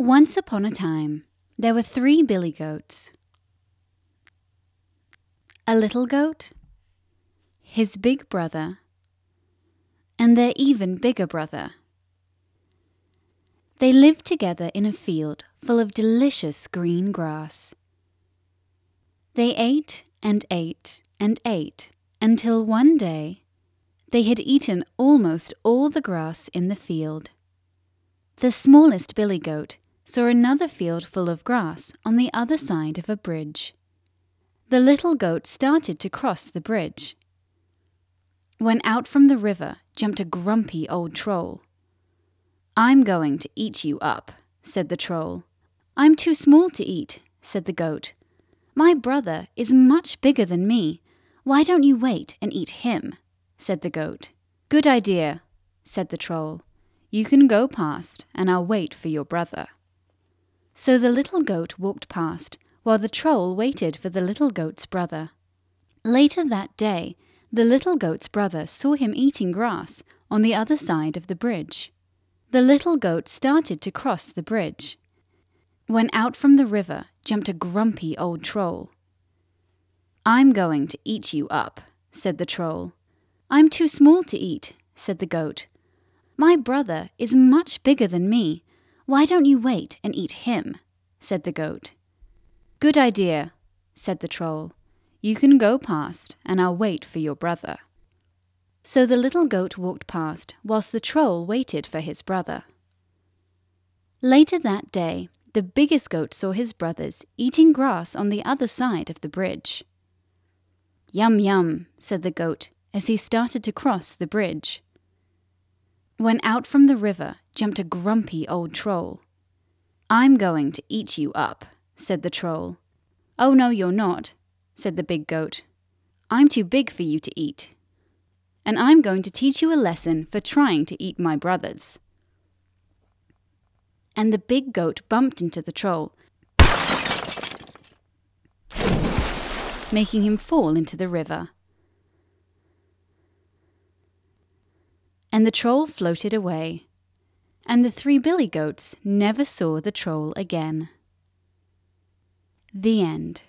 Once upon a time, there were 3 billy goats. A little goat, his big brother, and their even bigger brother. They lived together in a field full of delicious green grass. They ate and ate and ate until one day they had eaten almost all the grass in the field. The smallest billy goat saw another field full of grass on the other side of a bridge. The little goat started to cross the bridge, when out from the river jumped a grumpy old troll. "I'm going to eat you up," said the troll. "I'm too small to eat," said the goat. "My brother is much bigger than me. Why don't you wait and eat him?" said the goat. "Good idea," said the troll. "You can go past and I'll wait for your brother." So the little goat walked past while the troll waited for the little goat's brother. Later that day, the little goat's brother saw him eating grass on the other side of the bridge. The little goat started to cross the bridge, when out from the river jumped a grumpy old troll. "I'm going to eat you up," said the troll. "I'm too small to eat," said the goat. "My brother is much bigger than me. Why don't you wait and eat him?" said the goat. "Good idea," said the troll. "You can go past and I'll wait for your brother." So the little goat walked past whilst the troll waited for his brother. Later that day, the biggest goat saw his brothers eating grass on the other side of the bridge. "Yum, yum," said the goat as he started to cross the bridge, when out from the river jumped a grumpy old troll. "I'm going to eat you up," said the troll. "Oh no, you're not," said the big goat. "I'm too big for you to eat. And I'm going to teach you a lesson for trying to eat my brothers." And the big goat bumped into the troll, making him fall into the river. And the troll floated away, and the 3 billy goats never saw the troll again. The end.